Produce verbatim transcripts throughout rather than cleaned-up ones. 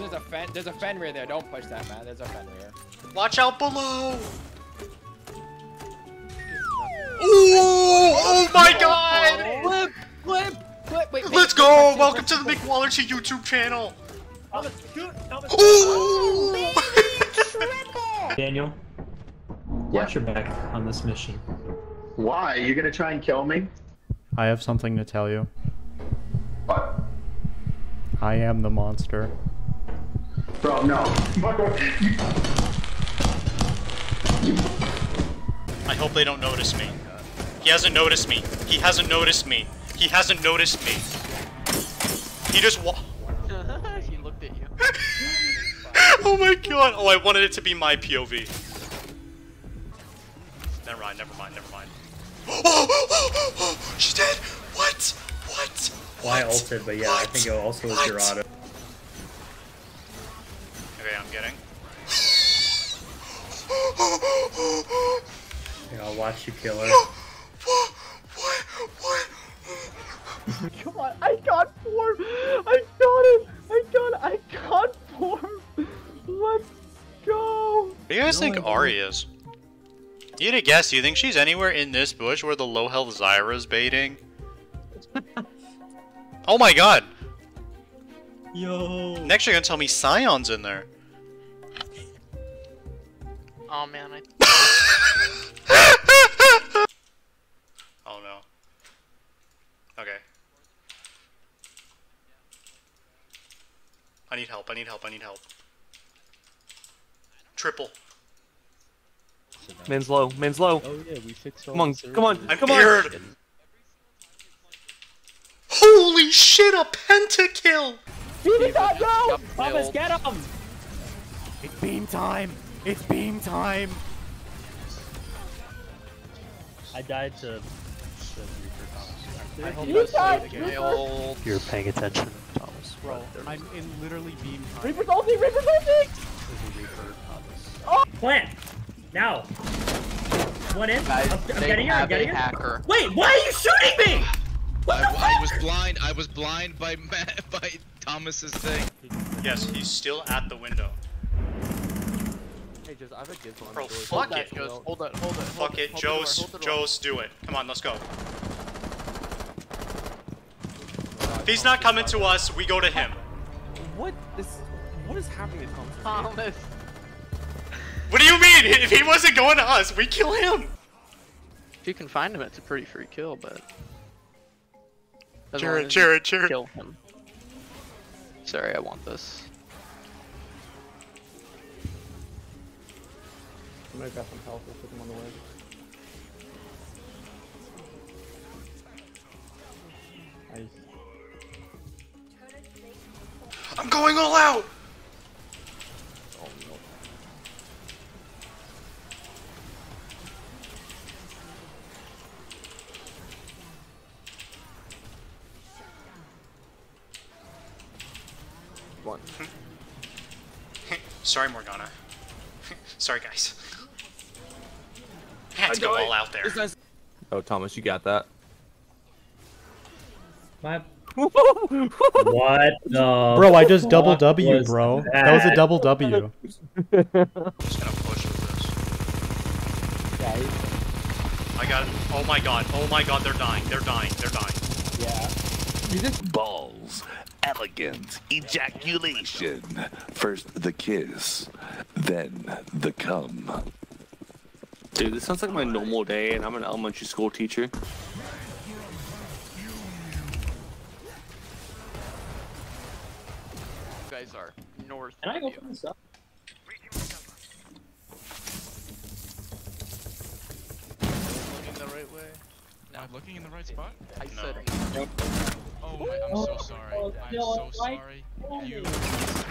There's a fen there's a Fenrir there. Don't push that, man. There's a Fenrir. Watch out below! Ooh! Oh my god! Flip! Flip! Flip! Wait, let's go! Welcome to the Mcwalrty YouTube channel! Thomas, shoot! Thomas, ooh! Daniel, watch your back on this mission. Why? You're gonna try and kill me? I have something to tell you. What? I am the monster. Bro, no. I hope they don't notice me. He hasn't noticed me. He hasn't noticed me. He hasn't noticed me. He just wa- He looked at you. Oh my god. Oh, I wanted it to be my P O V. Never mind, never mind, never mind. Oh, oh, oh, oh, she did! What? What? What? I ulted, but yeah, what? I think it also was your auto. Okay, I'm getting. And I'll watch you kill her. What? What? What? Come on, I got form! I got it! I got it! I got form! Let's go! What do you guys no, think Ari is? You to guess, do you think she's anywhere in this bush where the low health Zyra's baiting? Oh my god! Yo! Next you're gonna tell me Scion's in there. Oh man, I... Oh no. Okay. I need help, I need help, I need help. Triple. Man's low, man's low. Oh yeah, we fixed all come on, the come on, I'm come aired. On. Holy shit, a pentakill! You did not know! Thomas, get him! It's beam time! It's beam time! I died to... Reaper, Thomas. You died! Reaper! You're paying attention, Thomas. Bro, I'm in literally beam time. Reaper's ulting! Reaper's ulting! Reaper, Thomas. Oh! Plant! Now! What in? Guys, I'm, I'm getting here, I'm getting here. Wait, why are you shooting me?! What the I, fuck? I was blind, I was blind by by Thomas's thing. Yes, he's still at the window. Hey, Joes, I have a gift on bro, fuck it. Joes. Hold it, hold it. Fuck it, Joes, Joes, do it. Come on, let's go. If he's not coming to us, we go to him. What is, what is happening to Thomas? Thomas. What do you mean? If he wasn't going to us, we kill him. If you can find him, it's a pretty free kill, but... Jared, Jared, Jared. Kill him. Sorry, I want this. I might have some health. We'll put him on the way. I'm going all out. Oh, no. One. Sorry, Morgana. Sorry, guys. Had to go all out there. Oh, Thomas, you got that. What? What the? Bro, I just double W, bro. That? that was a double W. I'm just gonna push with this. Yeah, I got it. Oh my god. Oh my god. They're dying. They're dying. They're dying. Yeah. You just balls. Elegant ejaculation. First the kiss, then the cum. Dude, this sounds like my normal day, and I'm an elementary school teacher. You guys are north. Can I open this up? Looking the right way. Am I looking in the right spot? I no. said nope. Oh my, I'm so sorry. I'm so sorry. You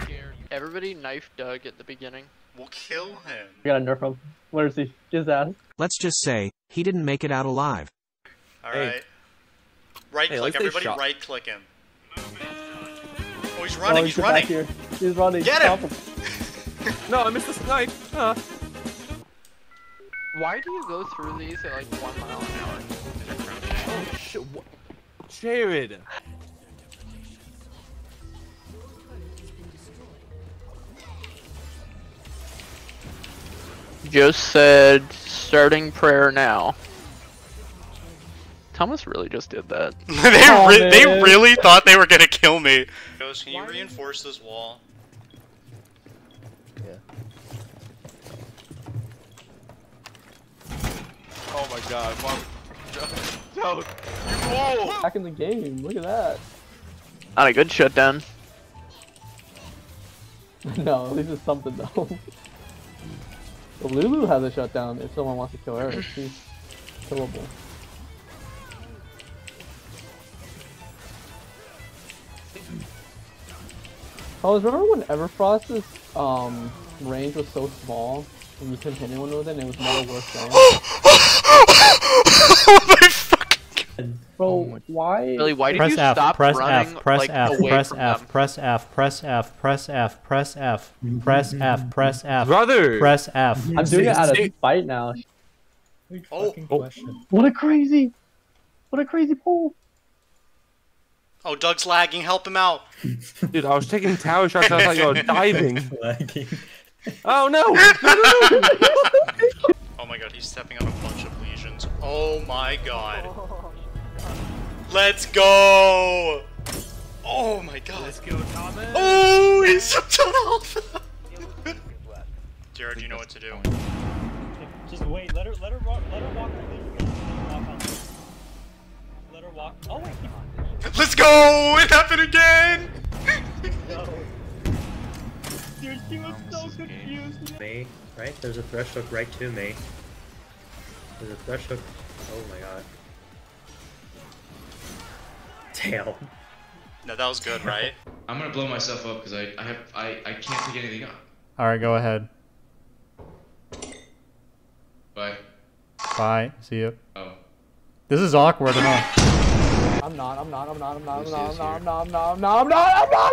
scared. Everybody knife Doug at the beginning. We'll kill him. We gotta nerf him. Where is he? Just ask. Let's just say, he didn't make it out alive. Alright. Hey. Right hey, click, everybody right click him. Oh, he's running, oh, he's, he's running. Back here. He's running. Get him! him. No, I missed the snipe. Uh. Why do you go through these at like one mile an hour? Oh shit, what? Jared! Joe said, starting prayer now. Thomas really just did that. they, oh, re man. they really thought they were gonna kill me. Joe's, can you Why? reinforce this wall? Yeah. Oh my god, Mom. Joe, whoa! Back in the game, look at that. Not a good shutdown. No, at least it's something though. But Lulu has a shutdown if someone wants to kill her. She's killable. Oh, remember when Everfrost's um, range was so small and you couldn't hit anyone with it and it was never worth doing? Oh my fucking god. Bro, oh why? Really, why press did you F, stop press running, F, press like, F, away press from F, them? press F, press F, press F, press F, press F, press F, brother, press F. I'm doing it out of spite now. Oh. Oh. What a crazy, what a crazy pull. Oh, Doug's lagging. Help him out. Dude, I was taking tower shots. I thought you were diving. Lagging. Oh no! No, no, no. Oh my god, he's stepping on a bunch of lesions. Oh my god. Let's go! Oh my god. Let's go, Thomas. Oh, he's jumped on alpha. Jared, you know what to do. Just wait. Let her. Let her walk. Let her walk. Let her walk. Oh wait. Let's go! It happened again! No. Dude, she was so confused. May, right? There's a thresh hook right to me. There's a thresh hook. Oh my god. Damn. No, that was good, right? I'm gonna blow myself up because I I have I, I can't take anything up. Alright, go ahead. Bye. Bye. See ya. Oh. This is awkward enough. I'm not, I'm not, I'm not, I'm not, I'm not, I'm not, I'm not, I'm not, I'm not, I'm not, I'm not, I'm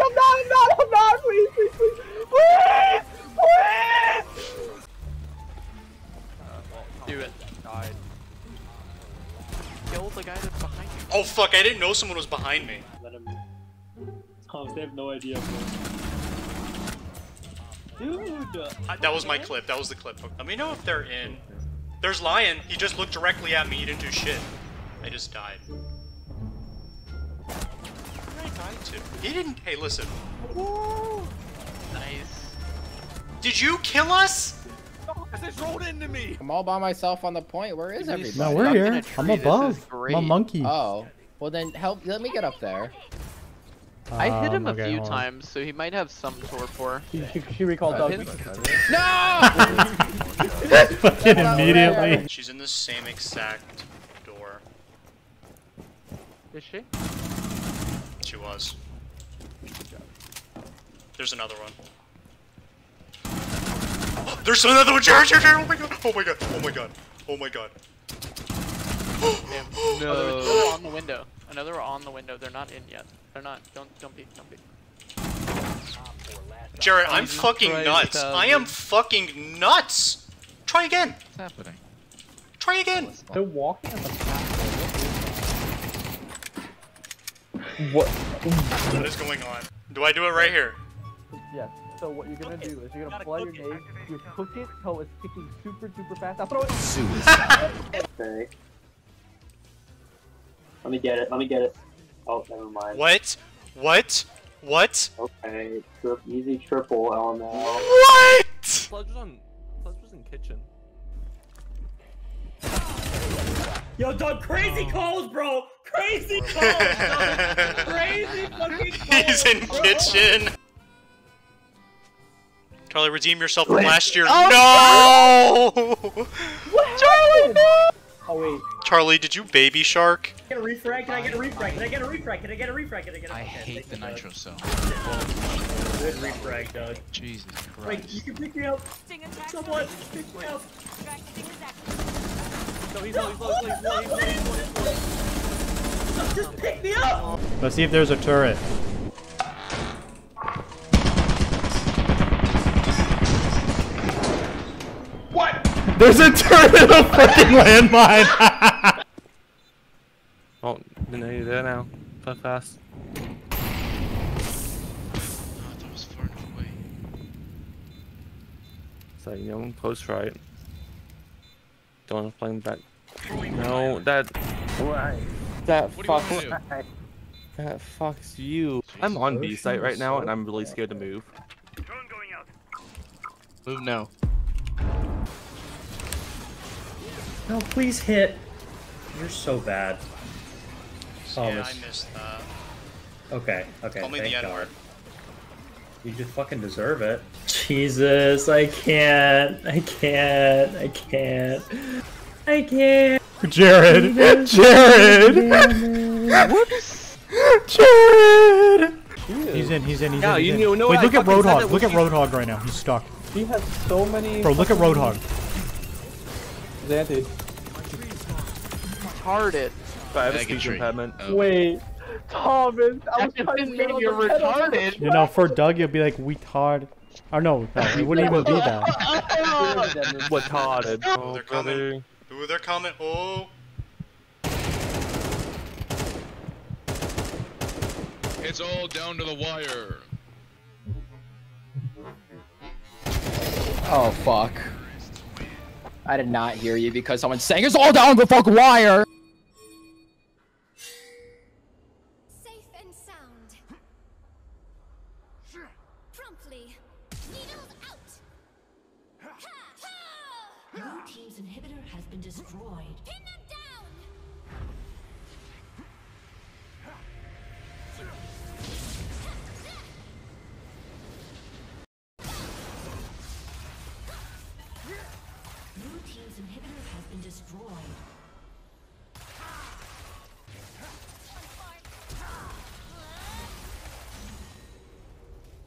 not, I'm not, please, please, please, please, please! Do it. Kill the guy that's behind you. Oh fuck, I didn't know someone was behind me. Let him... Oh, they have no idea, bro. Dude! That was my clip, that was the clip. Let me know if they're in. There's Lion, he just looked directly at me, he didn't do shit. I just died. To. He didn't. Hey, listen. Woo! Nice. Did you kill us? No, they rolled into me. I'm all by myself on the point. Where is everybody? No, we're here. I'm above. I'm a monkey. Oh. Well, then help. Let me get up there. Um, I hit him okay, a few times, so he might have some torpor. She, she, she recalled Doug. No! Fucking immediately. She's in the same exact door. Is she? She was. There's another one. Oh, there's another one! Jared, Jared, Jared! Oh my god! Oh my god! Oh my god! Oh my god! Damn. No. Oh, they're on the window. Another on the window. They're not in yet. They're not. Don't, don't be, don't be. Jared, I'm, I'm fucking nuts. Though. I am fucking nuts. Try again. What's happening? Try again. They're walking on the path. What? What is going on? Do I do it right here? Yes. So what you're gonna do is you're gonna play your nade, you cook it till it's kicking super super fast. I'll throw it. Suicide. Okay. Let me get it. Let me get it. Oh, never mind. What? What? What? Okay. Trip, easy triple L M L. What? Sludge was on. Sludge was in kitchen. Yo, Doug, crazy calls, bro! Crazy calls, Doug! Crazy fucking calls! He's in bro. kitchen! Charlie, redeem yourself from last year. Oh, no! What Charlie, no! Oh, wait. Charlie, did you baby shark? Can I get a refrag? Can I get a refrag? Can I get a refrag? Can I get a refrag? Can I get a refrag? I hate the nitro cell. Good refrag, Doug. Jesus Christ. Wait, you can pick me up. Someone, pick me up. No, he's low, he's low, he's low, he's low, he's low, he's low. Just pick me up! Let's see if there's a turret. What? There's a turret in a fucking landmine! Oh, no, you're there now. Play fast. Oh, that was far enough away. It's like young post right. Don't want to flank back. No, that. Why? That fucks. That fucks you. Jesus. I'm on B site right now, and I'm really scared to move. Move now. No, please hit. You're so bad. Oh, yeah, miss. I missed that. Okay, okay. Call me the N-word. You just fucking deserve it. Jesus, I can't. I can't. I can't. I can't. Jared. Jared. Jared. Whoops. Jared. He's in. He's in. He's yeah, in. He's you in. Know Wait, look at Roadhog. Look at you... Roadhog right now. He's stuck. He has so many. Bro, look at Roadhog. Zanted. Retarded. I have a speech impediment. Oh. Wait. Thomas, I was trying to mean you're retarded. You know, for Doug, you'll be like, we retarded. Or no, no, it wouldn't even do that. Retarded. Oh, they're coming. Ooh, they're coming. Oh. It's all down to the wire. Oh, fuck. I did not hear you because someone's saying it's all down the fuck wire.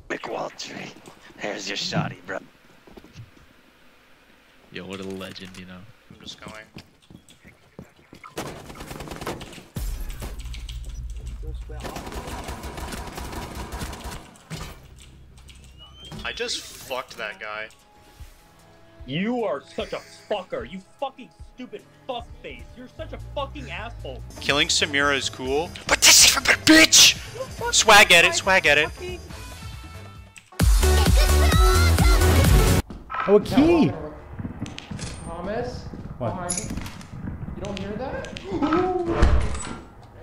Mcwalrty, there's your shoddy, bro. Yo, what a legend, you know. I'm just going. I just fucked that guy. You are such a fucker. You fucking stupid fuckface. You're such a fucking asshole. Killing Samira is cool, but this is for a bitch. Swag at it. Swag at it. Oh, a key! No, Thomas? What? Behind you. You don't hear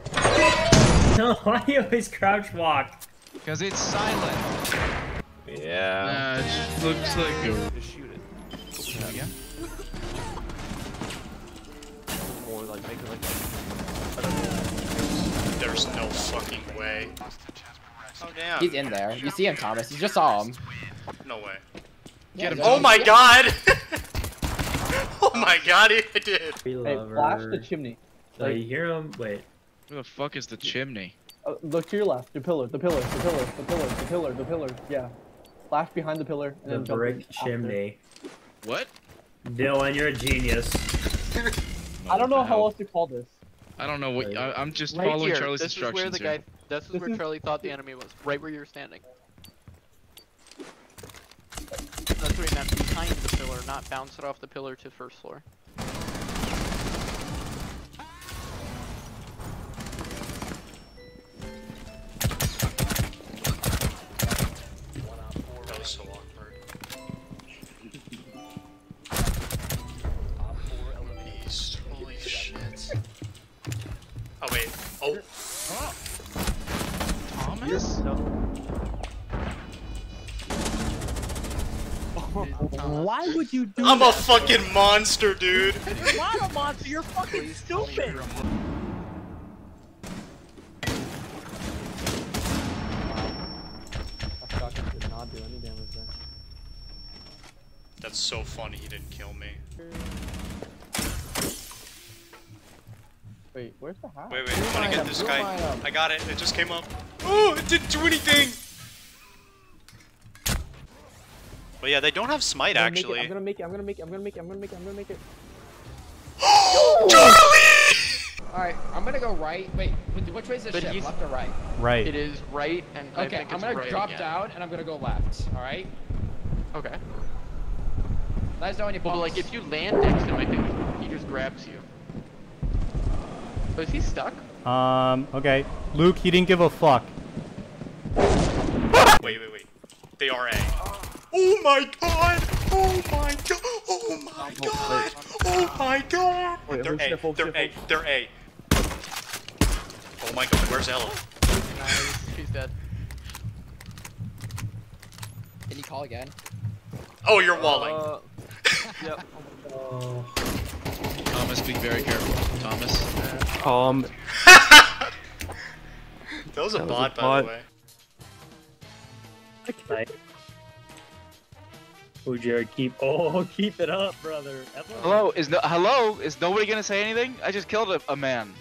that? No, why do you always crouch walk? Because it's silent. Yeah. Nah, it just looks like a... Just shoot it. There we go. Or like, make it like a... I don't know. There's no fucking way. Oh, damn. He's in there. You see him, Thomas. You just saw him. No way. Yeah, Get him. Oh my god! Oh my god, he did! Hey, flash the chimney. So like, you hear him? Wait. Where the fuck is the chimney? Uh, look to your left. The pillar, the pillar, the pillar, the pillar, the pillar, the pillar. Yeah. Flash behind the pillar. And the then brick chimney. After. What? Dylan, you're a genius. I don't know how else to call this. I don't know what- I, I'm just right following here. Charlie's this instructions is where the guy, here. This is this where is... Charlie thought the enemy was. Right where you were standing. That's right, that's behind the pillar, not bounce it off the pillar to first floor. That was so awkward. Beast, holy shit. Oh wait, oh. oh. Thomas? No. Why would you do I'm that? A fucking monster, dude. You're not a monster, you're fucking stupid. That's so funny he didn't kill me. Wait, where's the hat? Wait, wait, I wanna get this guy. I got it, it just came up. Oh, it didn't do anything! But yeah, they don't have smite actually. I'm gonna make it, I'm gonna make it, I'm gonna make it, I'm gonna make it, I'm gonna make it. Oh, Charlie! Alright, I'm gonna go right. Wait, which way is this ship? Left or right? Right. It is right and I think it's right. Okay, I'm gonna drop down and I'm gonna go left, alright? Okay. Let us know when you fall. Well, like if you land next to him, I think he just grabs you. Oh, is he stuck? Um, okay. Luke, he didn't give a fuck. Wait, wait, wait. They are A. Oh my god! Oh my god! Oh my god! Oh my god! Wait, they're A. They're A. They're A. Oh my god! Where's Ella? Nice. She's dead. Can you call again? Oh, you're walling. Uh, yep. Oh. Thomas, be very careful. Thomas. Calm. Um. That was a that bot, was a by bot. the way. Okay. Oh, Jared, keep oh, keep it up, brother. Everyone... Hello, is no hello? Is nobody gonna say anything? I just killed a, a man.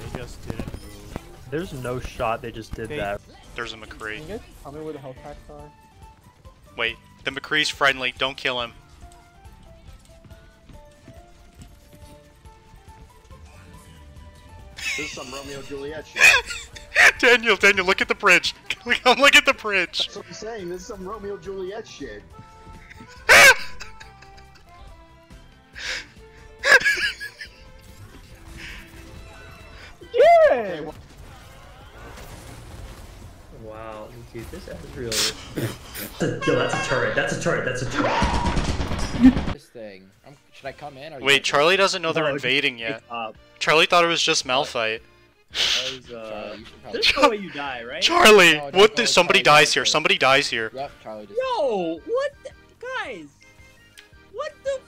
They just did it. There's no shot they just did hey, that. There's a McCree. Can you guys tell me where the health packs are? Wait, the McCree's friendly. Don't kill him. This is some Romeo and Juliet shit. Daniel, Daniel, look at the bridge. Come look at the bridge. That's what I'm saying. This is some Romeo and Juliet shit. Yeah. Okay, well... Wow, dude, this is really. Yo, that's a turret. That's a turret. That's a turret. This thing. I'm... Should I come in? Or Wait, Charlie gonna... doesn't know they're no, invading yet. Up. Charlie thought it was just Malphite. Was, uh, There's no way you die, right? Charlie, oh, what? Did somebody Charlie dies here? It. Somebody dies here. Yep, Charlie just... Yo, what, the... guys? What the?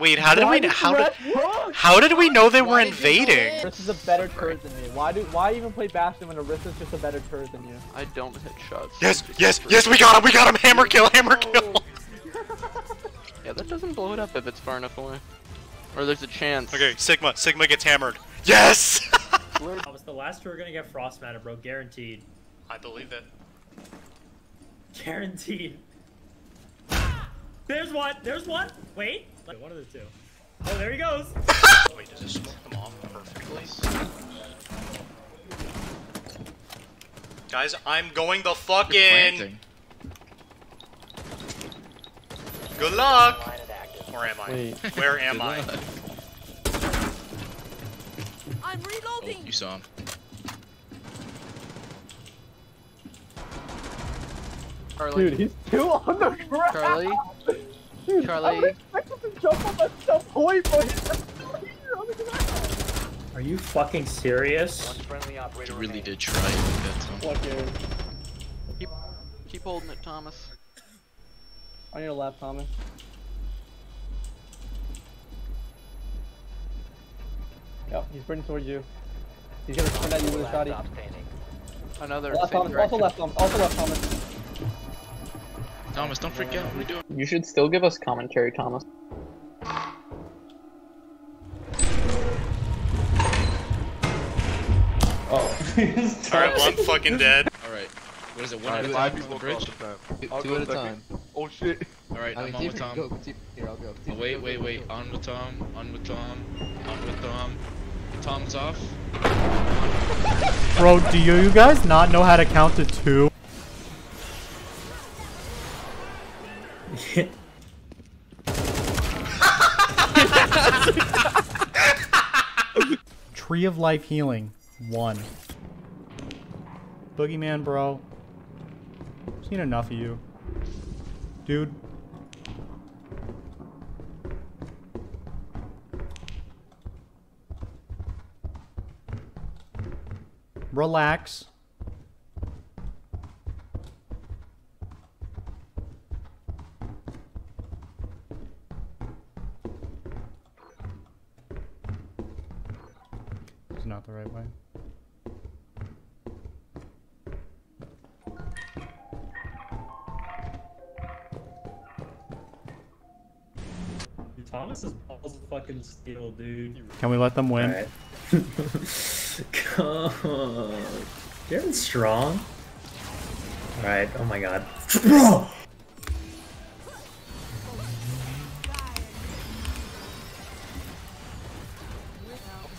Wait, how did why we? Did how did? Work? How did we know they why were invading? Riss is a better turret than me. Why do? Why even play Bastion when a Riss is just a better turret than you? I don't hit shots. Yes, yes, yes. We got him. We got him. Hammer kill. Hammer kill. Yeah, that doesn't blow it up if it's far enough away. Or there's a chance. Okay, Sigma. Sigma gets hammered. Yes! That was the last we were gonna get frost matter, bro. Guaranteed. I believe it. Guaranteed. There's one! There's one! Wait! One of the two. Oh, there he goes! Wait, does this smoke them off perfectly? Guys, I'm going the fucking... Good luck! Where am I? Wait. Where am I? I'm reloading! Oh, you saw him. Charlie. Dude, he's two on the ground! Charlie? Dude, Charlie? I was expecting to jump on that stuff point, but he's here on the ground! Are you fucking serious? You really did try it with that time. Keep, keep holding it, Thomas. On your lap, Thomas. Yep, he's burning towards you. He's gonna turn at you with a shotty. Another left Thomas, also left Thomas, also left Thomas. Thomas, don't freak out, what are you doing? You should still give us commentary, Thomas. Oh. Alright, well I'm fucking dead. Alright, what is it, one at a time on the bridge? Two at a time. Oh shit. Alright, I'm on with Tom. Go, here, I'll go. Oh, wait, wait, wait. On with Tom. On with Tom. On with Tom. Tom's off. Bro, do you guys not know how to count to two? Tree of Life healing. One. Boogeyman, bro. I've seen enough of you. Dude. Relax. It's not the right way. Thomas is balls fucking steel, dude. Can we let them win? All right. Come on. You're strong. Alright, oh my god. Bro!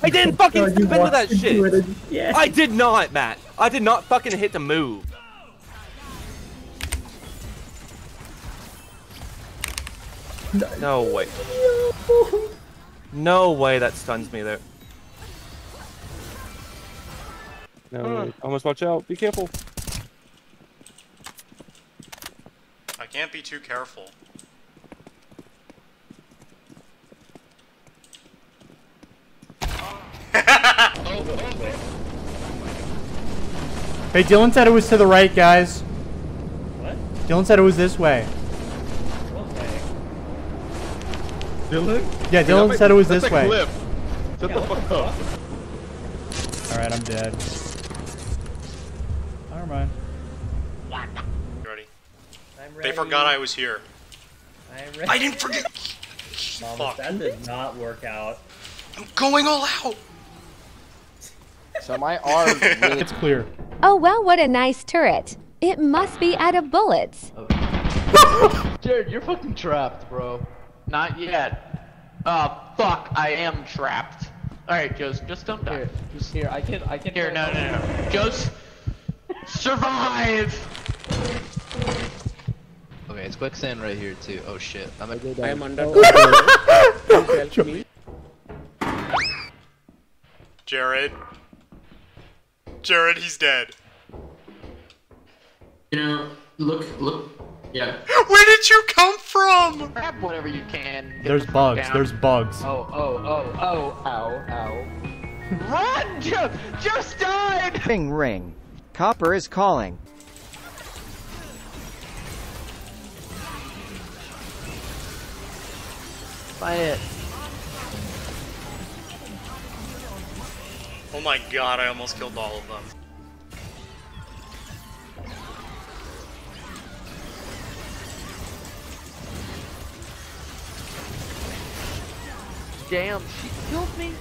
I didn't fucking no, step into that shit! Yeah. I did not, Matt! I did not fucking hit the move. No way. No way that stuns me there. No, uh. Almost watch out. Be careful. Can't be too careful. Hey, Dylan said it was to the right, guys. What? Dylan said it was this way. Dylan? Yeah, Dylan hey, said it was this way. Cliff. Shut yeah, the fuck up. Alright, I'm dead. Never mind. You ready? I'm ready. They forgot I was here. I'm ready. I didn't forget. Mom, fuck. That did not work out. I'm going all out. So my arm. Really it's clear. Oh, well, what a nice turret. It must be out of bullets. Oh. Jared, you're fucking trapped, bro. Not yet. Uh, fuck, I am trapped. Alright, Joe's, just don't die. Here, just here, I can, I can- Here, no, no, no, no. Joe's, survive! Okay, it's quicksand right here, too. Oh shit, I'm a- I am under- Help me. Jared. Jared, he's dead. You know, look, look. Yeah. Where did you come from? Grab whatever you can. There's bugs. Down. There's bugs. Oh, oh, oh, oh, ow, ow. Run, Joe! Joe's died! Ring, ring. Copper is calling. Buy it. Oh my god, I almost killed all of them. Damn, she killed me.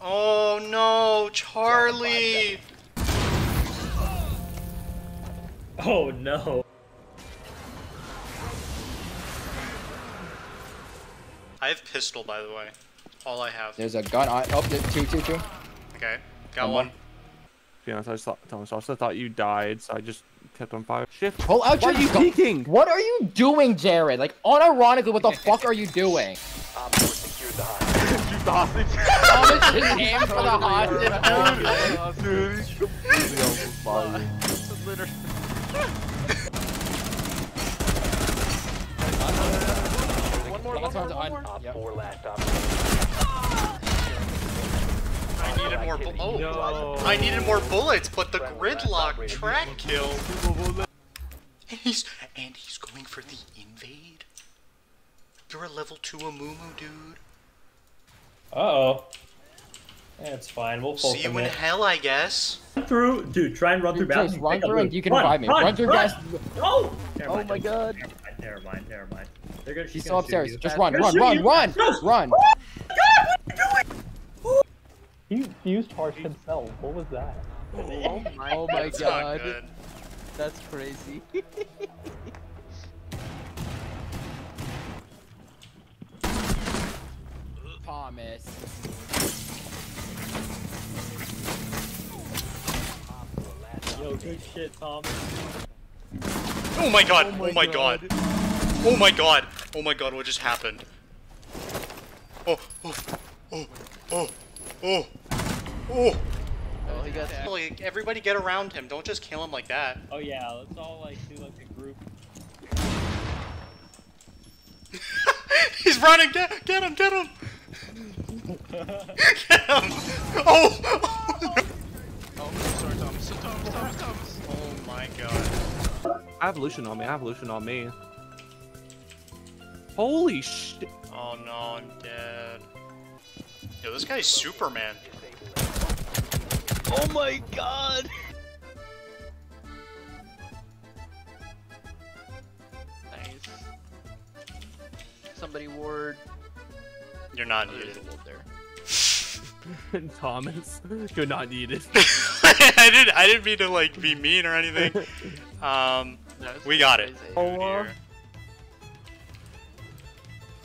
Oh no, Charlie. Oh no. I have pistol, by the way. All I have. There's a gun on. Oh, two, two, two. Okay, got one. one. To be honest, I just thought, I also thought you died, so I just kept on fire. Shift. Pull out your. What are you peeking? What are you doing, Jared? Like, unironically, what the fuck are you doing? Um, secure the hostage. Shoot the hostage. Oh, just aim for the hostage, dude. Dude. One more, one more, one more. Yep. Four last options. I needed more bu oh, no. I needed more bullets, but the gridlock track kill. And he's and he's going for the invade. You're a level two Amumu, dude. Uh oh. That's fine. We'll pull. See you in hell, I guess. Run through, dude. Try and run through Bastion. Run through, and you can revive me. Run through Bastion. Oh! Oh my god. Never mind. Never mind. They're gonna. He's still upstairs. Just run, run, run, run, run. He used harsh himself. What was that? Oh my, oh my god. Good. That's crazy. Thomas. Yo, good shit, Thomas. Oh my god. Oh my god. Oh my god. Oh my god. What just happened? Oh, oh, oh, oh. Oh! Oh! Oh, he got like, everybody get around him. Don't just kill him like that. Oh yeah, let's all like do like a group. He's running! Get, get him! Get him! Get him! Oh! Oh, no. Oh, sorry, Thomas. Thomas, Thomas, Thomas. Oh my god. I have Lucian on me. I have Lucian on me. Holy shit! Oh no, I'm dead. Yo, this guy's Superman. Oh my god! Nice. Somebody ward. You're not oh, needed. There. Thomas, you're not needed. I didn't. I didn't mean to like be mean or anything. Um, no, we got crazy. It. Oh.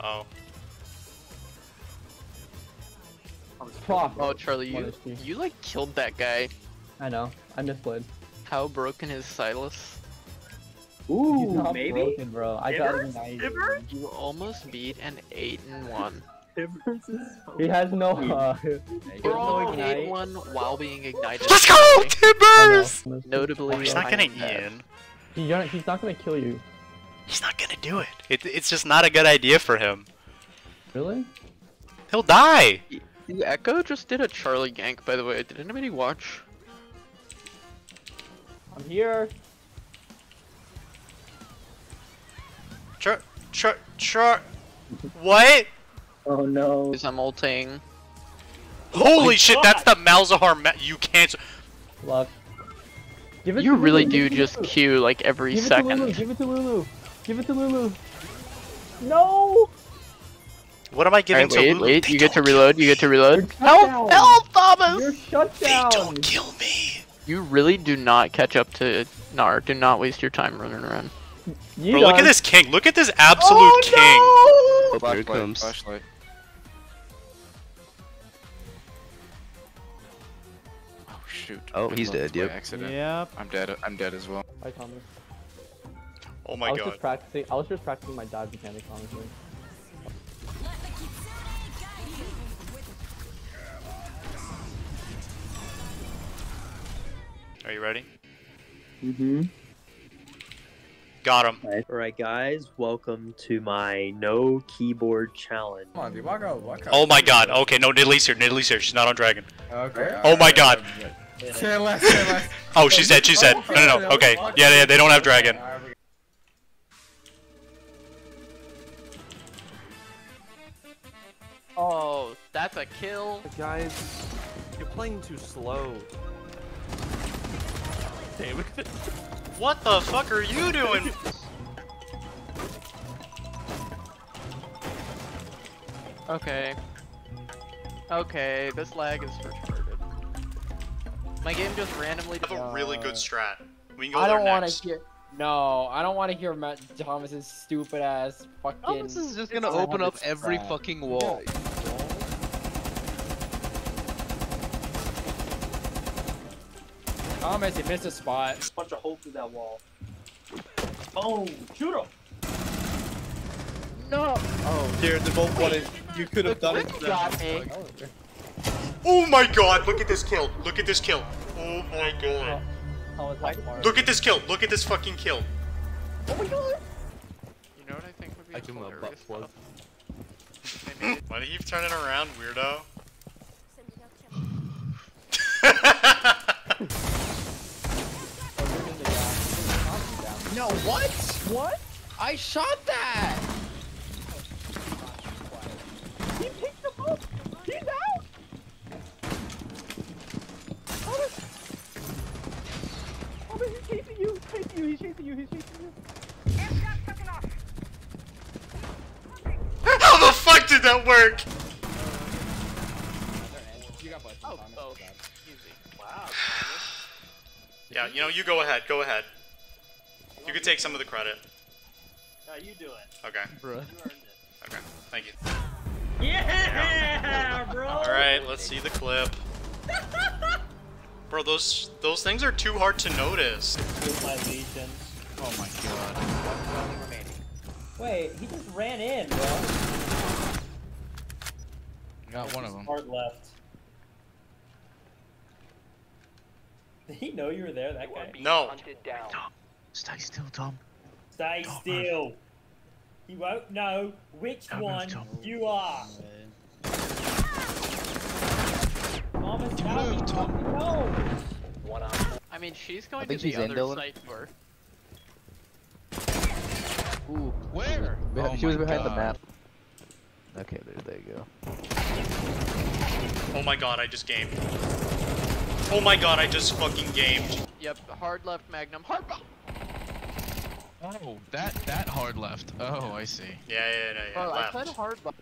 Oh. Oh, Charlie, you, you like killed that guy. I know. I misplayed. How broken is Silas? Ooh, maybe? Broken, bro. I got him. You almost beat an eight and one. Tibbers is so he has no. Uh, We're all ignite. one while being ignited. Let's go, Tibbers! Notably, oh, he's not gonna Ian. He, he's not gonna kill you. He's not gonna do it. it. It's just not a good idea for him. Really? He'll die. The Echo just did a Charlie gank, by the way. Did anybody watch? I'm here. Char, char, char. What? Oh no. I'm ulting. Holy oh shit, God. That's the Malzahar. Ma you can't. Luck. Give it you to really Lulu. do just Q like every Give second. It Give it to Lulu. Give it to Lulu. No! What am I giving right, to wait, Lulu? Wait, you get to reload. You get to reload. Help! Help, Thomas! You're shut down. They don't kill me. You really do not catch up to Gnar. Do not waste your time running around. You Bro, don't. Look at this king. Look at this absolute oh, king. No! Flashlight, Here it comes. Flashlight. Oh shoot! Oh, he's dead. Yep. Accident. Yep. I'm dead. I'm dead as well. Hi, Thomas. Oh my I was god. Just practicing. I was just practicing my dive mechanic, honestly. Are you ready? Mm-hmm. Got him. Alright guys, welcome to my no keyboard challenge. Come on, dude, walk out, walk out. Oh my god, okay, no, Nidalee's here, Nidalee's here, she's not on dragon. Okay. Oh my god. Stay left, stay left. Oh, she's dead, she's dead. No, no, no, okay. Yeah, yeah, they don't have dragon. Oh, that's a kill. Guys, you're playing too slow. Damn it. What the fuck are you doing? Okay. Okay, this lag is retarded. My game just randomly- I have a really good strat. We can go I there don't next. Wanna hear- No, I don't wanna hear Matt Thomas's stupid ass fucking- Thomas is just gonna open up every strat. fucking wall. Thomas, he missed a spot. Punch a hole through that wall. Oh, shoot him! No! Oh, dear, the bolt wanted. You could have done it. Got me. Oh my god, look at this kill. Look at this kill. Oh my god. Oh, oh, look at this kill. Look at this fucking kill. Oh my god! You know what I think would be I hilarious? Do my butt plug. Why don't you turn it around, weirdo? No, what? What? I shot that! He picked the boat! He's out! Thomas! Oh, he's chasing you! He's chasing you! He's chasing you! He's chasing you! How the fuck did that work? You got budget on it. Wow. Yeah, you know, you go ahead. Go ahead. You can take some of the credit. No, you do it. Okay. Bro. You earned it. Okay, thank you. Yeah, bro! Alright, let's see the clip. Bro, those those things are too hard to notice. Oh my god. Wait, he just ran in, bro. Got one of them. Heart left. Did he know you were there, that guy? No. Stay still, Tom. Stay Don't still. Move. He won't know which Don't one move, you are. Mama's Don't move, Tom. No. One arm. I mean, she's going to the other Dylan. site for. Ooh, where? She was, oh she was behind god. the map. Okay, there, there you go. Oh my god, I just gamed. Oh my god, I just fucking gamed. Yep, hard left, Magnum. Hard. Oh, that that hard left. Oh, I see. Yeah, yeah, yeah, yeah. Oh, left. I played hard left.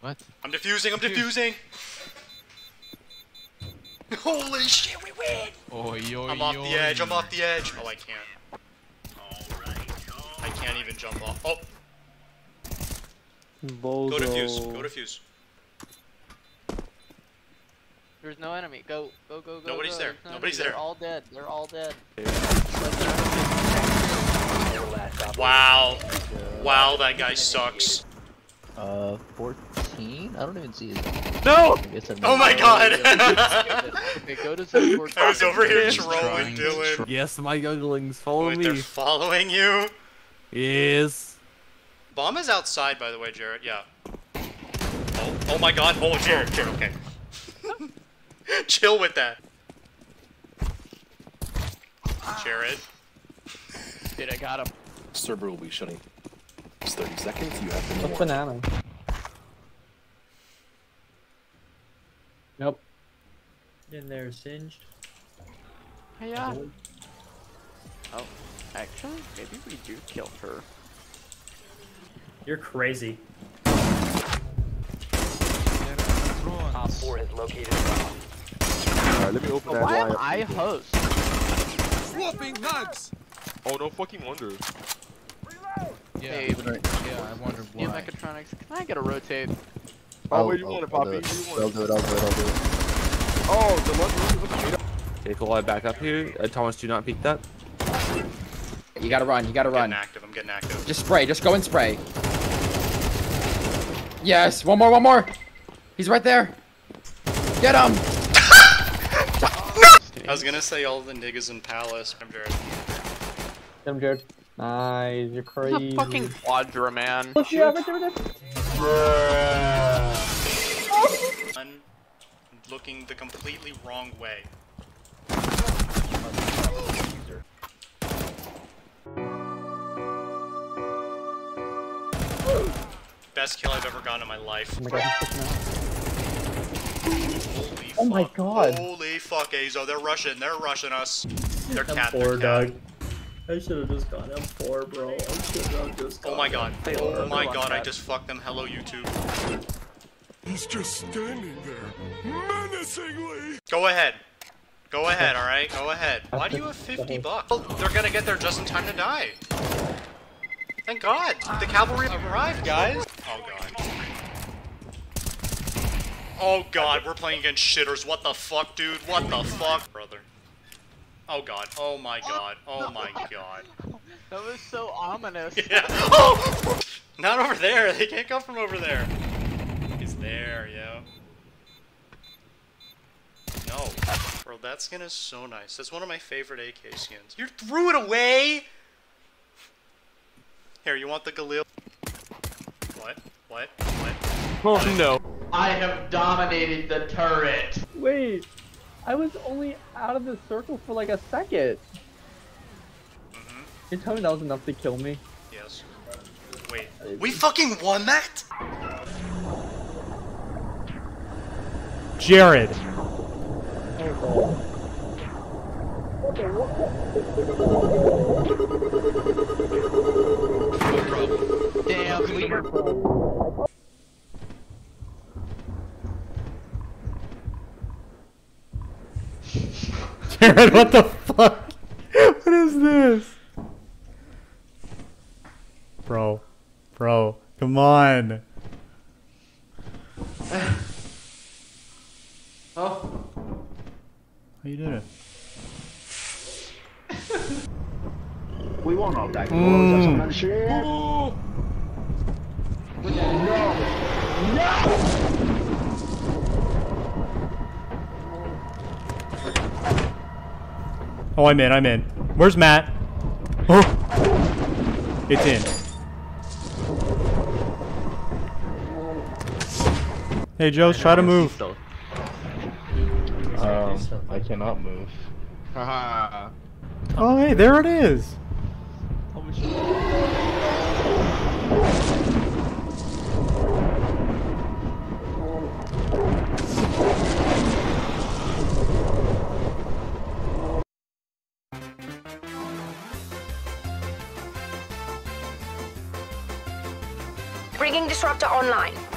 What? I'm defusing. I'm defusing. Holy shit, we win! Oh, yo, I'm off yo, the edge. Yo. I'm off the edge. Oh, I can't. All right, I can't even jump off. Oh. Bozo. Go defuse. Go defuse. There's no enemy. Go, go, go, go. Nobody's go. there. No Nobody's enemy. there. They're all dead. They're all dead. Wow. Wow, that guy sucks. Uh, fourteen? I don't even see his... No! Oh my god! I was over here trolling Dylan. Yes, my younglings, follow Wait, me. They're following you? Yes. Bomb is outside, by the way, Jarrett. Yeah. Oh, oh my god. Oh, Jarrett. Jarrett, okay. Chill with that. Jarrett. Dude, I got him. Server will be shutting. It's thirty seconds. You have to know. Banana. Nope. In there, Singed. Hey, yeah. Oh, actually, maybe we do kill her. You're crazy. Top four has located. Alright, let me open that. Why am I host? Swapping hugs. Oh, no fucking wonder. Yeah, hey, but, yeah, I wonder why. Mechatronics, can I get a rotate? Oh, wait, you want it, Poppy? I'll do it, I'll do it, I'll do it. Oh, the one. Okay, cool, I back up here. Uh, Thomas, do not peek that. You gotta run, you gotta run. I'm getting active, I'm getting active. Just spray, just go and spray. Yes, one more, one more. He's right there. Get him! I was gonna say all the niggas in Palace. I'm Jared. I'm Jared. Nice, you're crazy. It's a fucking quadra, man. Oh, yeah, right there, right there. Bruh. I'm looking the completely wrong way. Best kill I've ever gotten in my life. Oh my god. Holy oh my god. Holy fuck, Azo. They're rushing. They're rushing us. They're cat. They're cat. I should have just gone M four, bro. I should have just gone. Oh my god. M four. Oh my god, I just fucked them. Hello, YouTube. He's just standing there, menacingly. Go ahead. Go ahead, alright? Go ahead. Why do you have fifty bucks? Well, they're gonna get there just in time to die. Thank god. The cavalry arrived, guys. Oh god. Oh god, we're playing against shitters. What the fuck, dude? What the fuck, brother? Oh god, oh my god, oh my god. That was so ominous. Yeah. Oh! Not over there, they can't come from over there. He's there, yo. No. Bro, that skin is so nice. That's one of my favorite A K skins. You threw it away! Here, you want the Galil? What? What? What? Oh no. I have dominated the turret. Wait. I was only out of the circle for like a second. Mm-hmm. You tell me that was enough to kill me? Yes. Wait. We fucking won that? Jared. Damn, we were. Jared, what the fuck? What is this? Bro. Bro. Come on. Oh. How you doing? We won't all die. No. No. Oh, I'm in, I'm in. Where's Matt? Oh! It's in. Hey, Joe, try to move. Um, I cannot move. Haha. Oh, hey, there it is! Bringing Disruptor online.